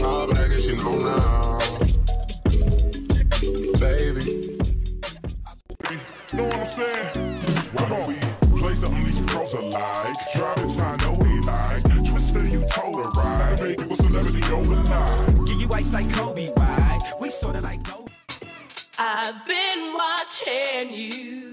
fly, but I guess you know now. Baby, know what I'm saying? Why don't we play something these pros are like? Drive it, I know they like. Twister, you told her right. Make it with celebrity overnight. Give you ice like Kobe, why? We sorta like Kobe. I've been watching you.